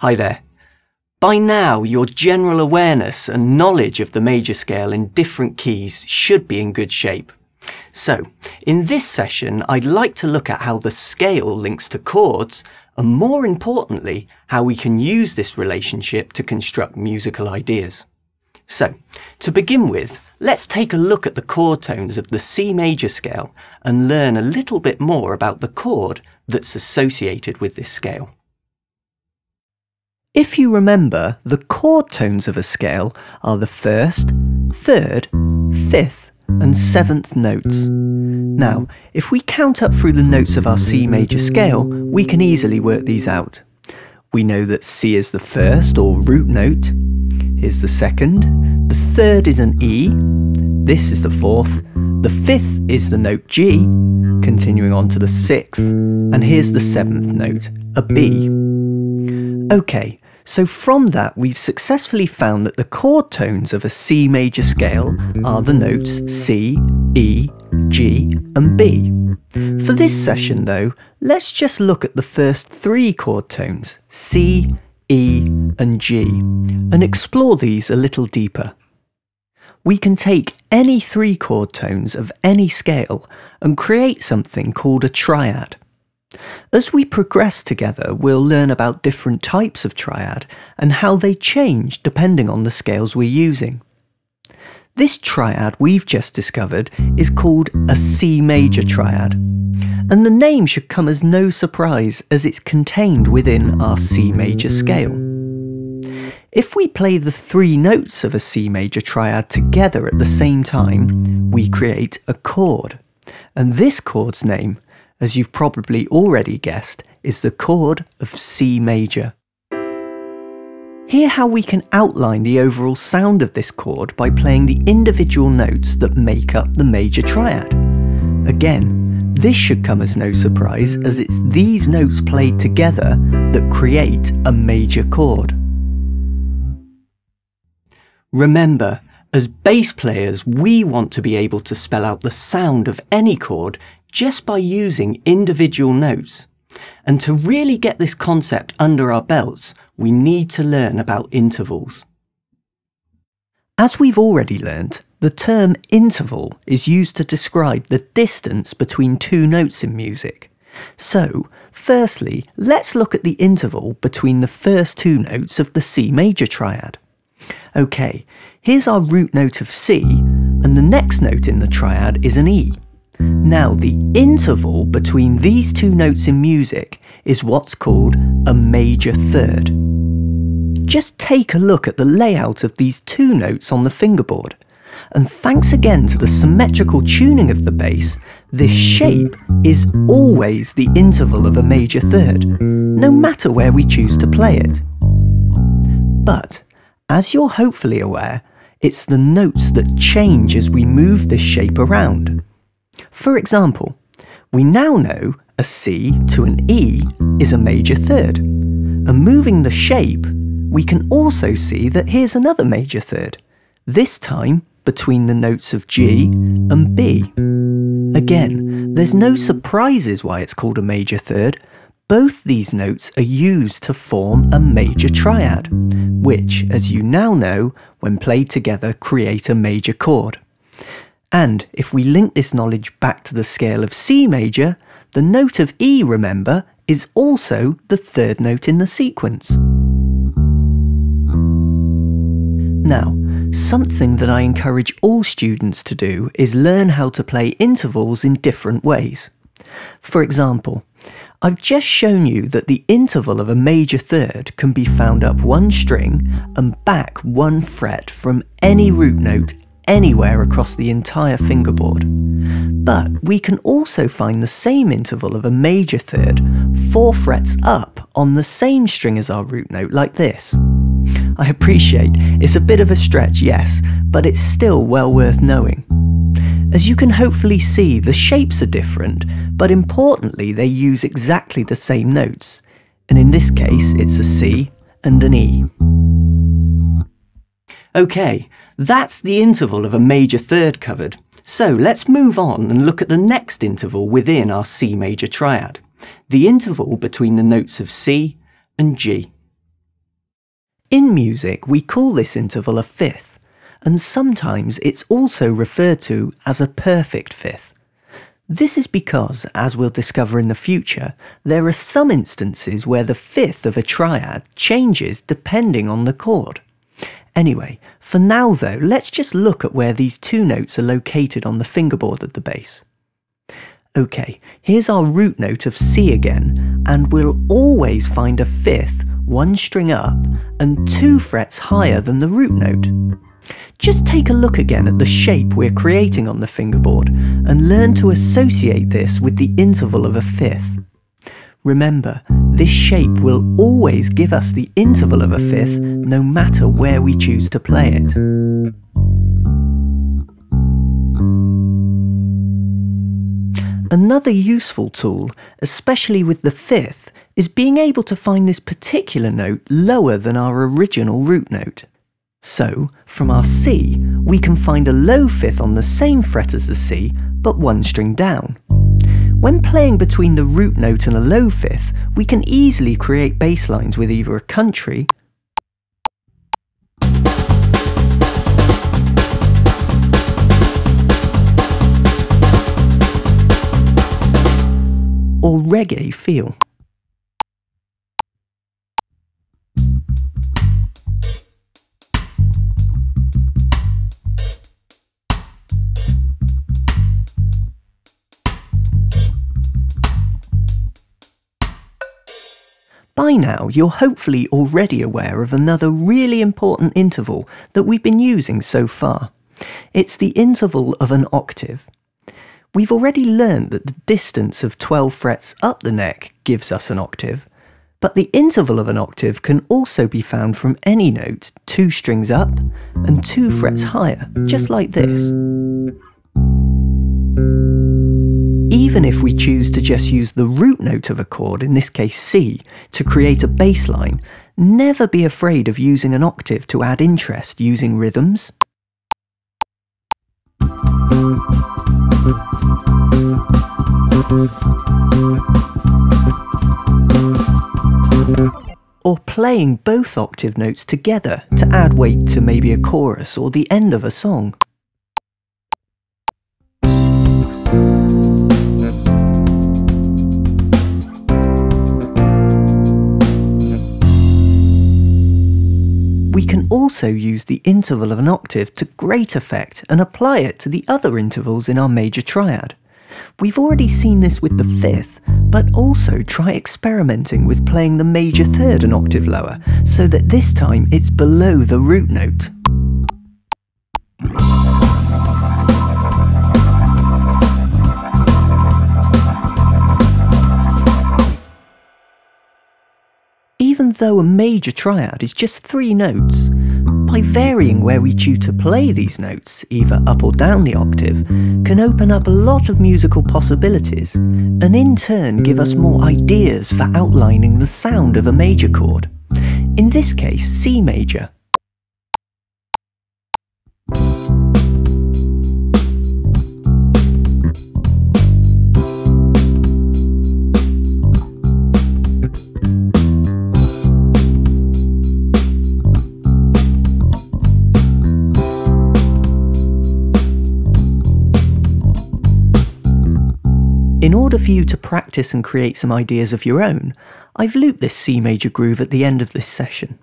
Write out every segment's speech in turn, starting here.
Hi there. By now, your general awareness and knowledge of the major scale in different keys should be in good shape. So, in this session, I'd like to look at how the scale links to chords, and more importantly, how we can use this relationship to construct musical ideas. So, to begin with, let's take a look at the chord tones of the C major scale and learn a little bit more about the chord that's associated with this scale. If you remember, the chord tones of a scale are the first, third, fifth, and seventh notes. Now, if we count up through the notes of our C major scale, we can easily work these out. We know that C is the first, or root note, is the second, the third is an E, this is the fourth, the fifth is the note G, continuing on to the sixth, and here's the seventh note, a B. Okay, so from that we've successfully found that the chord tones of a C major scale are the notes C, E, G and B. For this session though, let's just look at the first three chord tones, C, E and G, and explore these a little deeper. We can take any three chord tones of any scale and create something called a triad. As we progress together, we'll learn about different types of triad and how they change depending on the scales we're using. This triad we've just discovered is called a C major triad, and the name should come as no surprise as it's contained within our C major scale. If we play the three notes of a C major triad together at the same time, we create a chord, and this chord's name, as you've probably already guessed, is the chord of C major. Hear how we can outline the overall sound of this chord by playing the individual notes that make up the major triad. Again, this should come as no surprise as it's these notes played together that create a major chord. Remember, as bass players, we want to be able to spell out the sound of any chord just by using individual notes. And to really get this concept under our belts, we need to learn about intervals. As we've already learned, the term interval is used to describe the distance between two notes in music. So, firstly, let's look at the interval between the first two notes of the C major triad. Okay, here's our root note of C, and the next note in the triad is an E. Now, the interval between these two notes in music is what's called a major third. Just take a look at the layout of these two notes on the fingerboard, and thanks again to the symmetrical tuning of the bass, this shape is always the interval of a major third, no matter where we choose to play it. But, as you're hopefully aware, it's the notes that change as we move this shape around. For example, we now know a C to an E is a major third, and moving the shape, we can also see that here's another major third, this time between the notes of G and B. Again, there's no surprises why it's called a major third. Both these notes are used to form a major triad, which, as you now know, when played together, create a major chord. And if we link this knowledge back to the scale of C major, the note of E, remember, is also the third note in the sequence. Now, something that I encourage all students to do is learn how to play intervals in different ways. For example, I've just shown you that the interval of a major third can be found up one string and back one fret from any root note anywhere across the entire fingerboard. But we can also find the same interval of a major third 4 frets up on the same string as our root note, like this. I appreciate it's a bit of a stretch, yes, but it's still well worth knowing. As you can hopefully see, the shapes are different, but importantly they use exactly the same notes, and in this case it's a C and an E. Okay, that's the interval of a major third covered. So let's move on and look at the next interval within our C major triad, the interval between the notes of C and G. In music, we call this interval a fifth, and sometimes it's also referred to as a perfect fifth. This is because, as we'll discover in the future, there are some instances where the fifth of a triad changes depending on the chord. Anyway, for now though, let's just look at where these two notes are located on the fingerboard of the bass. Okay, here's our root note of C again, and we'll always find a fifth, one string up, and two frets higher than the root note. Just take a look again at the shape we're creating on the fingerboard, and learn to associate this with the interval of a fifth. Remember, this shape will always give us the interval of a fifth, no matter where we choose to play it. Another useful tool, especially with the fifth, is being able to find this particular note lower than our original root note. So, from our C, we can find a low fifth on the same fret as the C, but one string down. When playing between the root note and a low fifth, we can easily create bass lines with either a country or reggae feel. By now, you're hopefully already aware of another really important interval that we've been using so far. It's the interval of an octave. We've already learned that the distance of 12 frets up the neck gives us an octave, but the interval of an octave can also be found from any note, two strings up and two frets higher, just like this. Even if we choose to just use the root note of a chord, in this case C, to create a bass line, never be afraid of using an octave to add interest using rhythms, or playing both octave notes together to add weight to maybe a chorus or the end of a song. We can also use the interval of an octave to great effect and apply it to the other intervals in our major triad. We've already seen this with the fifth, but also try experimenting with playing the major third an octave lower, so that this time it's below the root note. Even though a major triad is just three notes, by varying where we choose to play these notes, either up or down the octave, can open up a lot of musical possibilities, and in turn give us more ideas for outlining the sound of a major chord, in this case C major. In order for you to practice and create some ideas of your own, I've looped this C major groove at the end of this session.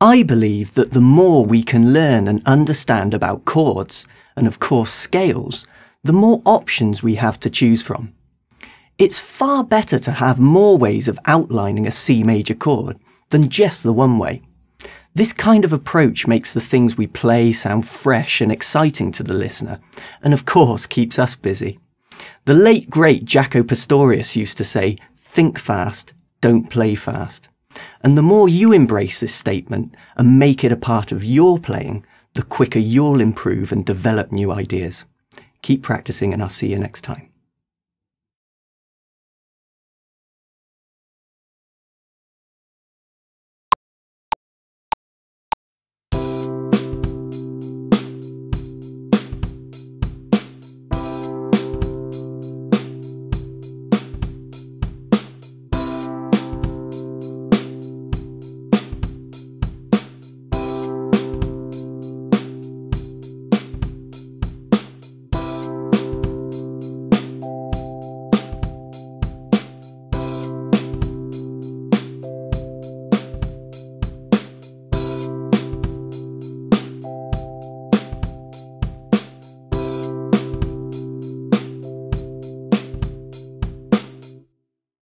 I believe that the more we can learn and understand about chords, and of course scales, the more options we have to choose from. It's far better to have more ways of outlining a C major chord than just the one way. This kind of approach makes the things we play sound fresh and exciting to the listener, and of course keeps us busy. The late great Jaco Pastorius used to say, "Think fast, don't play fast." And the more you embrace this statement and make it a part of your playing, the quicker you'll improve and develop new ideas. Keep practicing, and I'll see you next time.